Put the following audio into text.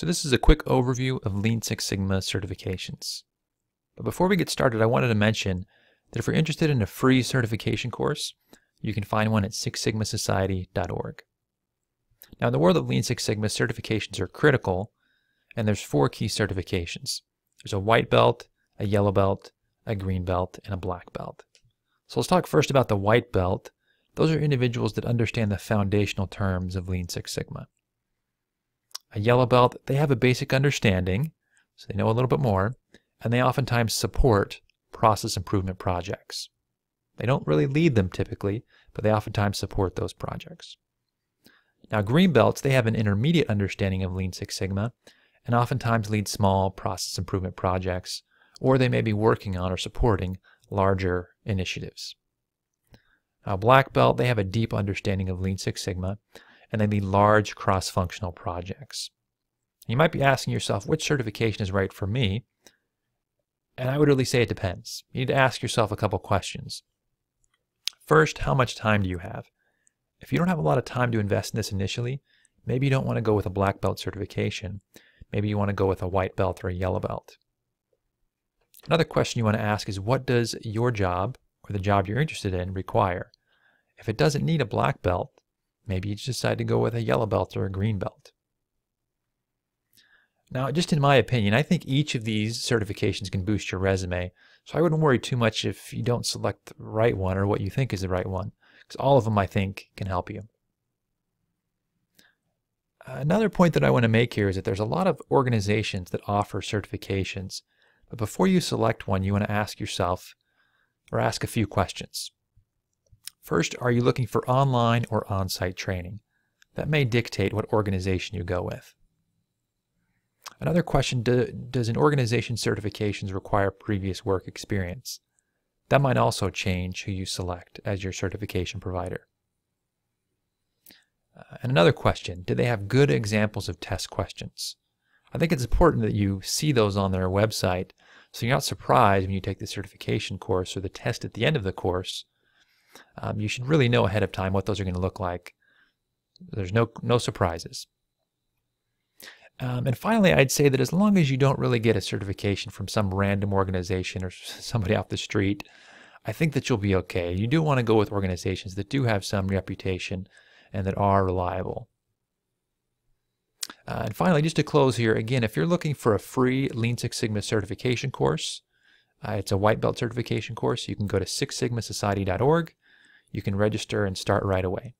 So this is a quick overview of Lean Six Sigma certifications. But before we get started, I wanted to mention that if you're interested in a free certification course, you can find one at SixSigmaSociety.org. Now, in the world of Lean Six Sigma, certifications are critical, and there's 4 key certifications. There's a white belt, a yellow belt, a green belt, and a black belt. So let's talk first about the white belt. Those are individuals that understand the foundational terms of Lean Six Sigma. A yellow belt, they have a basic understanding, so they know a little bit more, and they oftentimes support process improvement projects. They don't really lead them typically, but they oftentimes support those projects. Now, green belts, they have an intermediate understanding of Lean Six Sigma and oftentimes lead small process improvement projects, or they may be working on or supporting larger initiatives. Now, black belt, they have a deep understanding of Lean Six Sigma and they lead large cross-functional projects. You might be asking yourself, which certification is right for me? And I would really say it depends. You need to ask yourself a couple questions. First, how much time do you have? If you don't have a lot of time to invest in this initially, maybe you don't want to go with a black belt certification. Maybe you want to go with a white belt or a yellow belt. Another question you want to ask is, what does your job or the job you're interested in require? If it doesn't need a black belt, maybe you just decide to go with a yellow belt or a green belt. Now, just in my opinion, I think each of these certifications can boost your resume, so I wouldn't worry too much if you don't select the right one or what you think is the right one, because all of them, I think, can help you. Another point that I want to make here is that there's a lot of organizations that offer certifications, but before you select one, you want to ask yourself or ask a few questions. First, are you looking for online or on-site training? That may dictate what organization you go with. Another question, does an organization's certifications require previous work experience? That might also change who you select as your certification provider. And another question, do they have good examples of test questions? I think it's important that you see those on their website so you're not surprised when you take the certification course or the test at the end of the course. You should really know ahead of time what those are going to look like. There's no surprises. And finally, I'd say that as long as you don't really get a certification from some random organization or somebody off the street, I think that you'll be okay. You do want to go with organizations that do have some reputation and that are reliable. And finally, just to close here, again, if you're looking for a free Lean Six Sigma certification course, it's a white belt certification course. You can go to SixSigmaSociety.org. You can register and start right away.